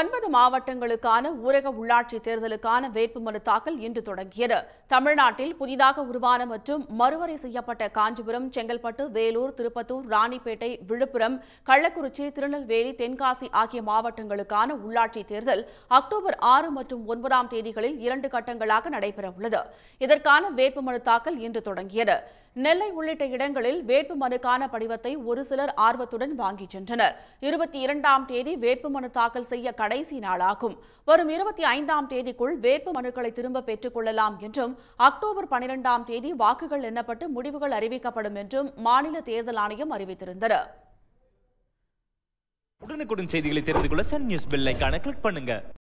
9 மாவட்டங்களுக்கான ஊரக உள்ளாட்சி தேர்தலுக்கான வேட்புமனு தாக்கல் இன்று தொடங்கியது. தமிழ்நாட்டில் புதிதாக உருவான மற்றும் மறுவரை செய்யப்பட்ட காஞ்சிபுரம், செங்கல்பட்டு, வேலூர், திருப்பத்தூர், ராணிப்பேட்டை, விழுப்புரம், கள்ளக்குறிச்சி, திருநெல்வேலி, தென்காசி ஆகிய மாவட்டங்களுக்கான உள்ளாட்சி தேர்தல் அக்டோபர் 6 மற்றும் 9ஆம் தேதிகளில் 2 கட்டங்களாக நடைபெறவுள்ளது. இதற்கான வேட்புமனு தாக்கல் இன்று தொடங்கியது. நெல்லை உள்ளிட்ட இடங்களில் வேட்புமனுக்கான படிவத்தை ஒரு சிலர் ஆர்வத்துடன் வாங்கிச் சென்றனர். 22ஆம் தேதி வேட்புமனு தாக்கல் செய்ய கடைசி நாளாகும். வரும் 25ஆம் தேதிக்குள் வேட்புமனுக்களை திரும்ப பெற்றுக் கொள்ளலாம் என்றும் அக்டோபர் 12ஆம் தேதி வாக்குகள் எண்ணப்பட்டு முடிவுகள் அறிவிக்கப்படும் என்றும் மாநில தேர்தல் ஆணையம் அறிவித்திருந்தது. உடனுக்குடன் செய்திகளை தெரிந்து கொள்ள சன் நியூஸ் பெல் ஐகானை கிளிக் பண்ணுங்க.